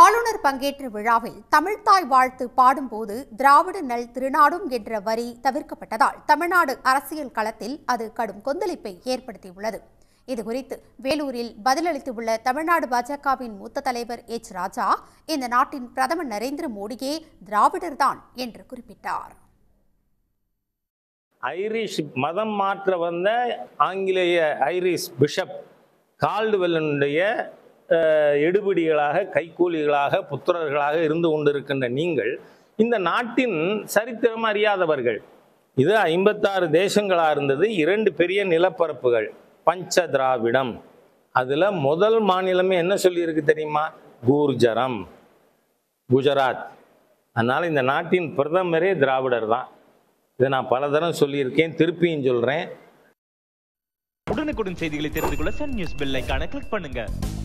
ஆளுநர் பங்கேற்ற விழாவில் தமிழ்த்தாய் வாழ்த்து பாடும்போது திராவிட நல் திருநாடும் என்ற வரி தவிர்க்கப்பட்டதால் தமிழ்நாடு அரசியல் களத்தில் அது கடும் கொந்தளிப்பை ஏற்படுத்தியுள்ளது. இதுகுறித்து வேலூரில் பதிலளித்துள்ள தமிழ்நாடு பாஜகவின் மூத்த தலைவர் H ராஜா, இந்த நாட்டின் பிரதமர் நரேந்திர மோடியே திராவிடர்தான் என்று குறிப்பிட்டார். ஐரிஷ் மதம் மாற்ற வந்த ஆங்கிலேய ஐரிஷ் பிஷப் கால்டுவெல்லுடைய எடுபிடிகளாக கைகூலிகளாக புத்திரர்களாக இருந்து கொண்டிருக்கின்ற நீங்கள் இந்த நாட்டின் சரித்திரம் அறியாதவர்கள். இது 56 தேசங்களாக இருந்தது. 2 பெரிய நிலப்பரப்புகள் பஞ்ச திராவிடம். அதில் முதல் மாநிலமே என்ன சொல்லியிருக்கு தெரியுமா? கூர்ஜரம், குஜராத். அதனால் இந்த நாட்டின் பிரதமரே திராவிடர் தான். இதை நான் பல தரம் சொல்லியிருக்கேன், திருப்பியும் சொல்கிறேன். உடனுக்குடன் செய்திகளை தெரிந்து கொள்ள சன் நியூஸ் பெல் ஐகானை கிளிக் பண்ணுங்கள்.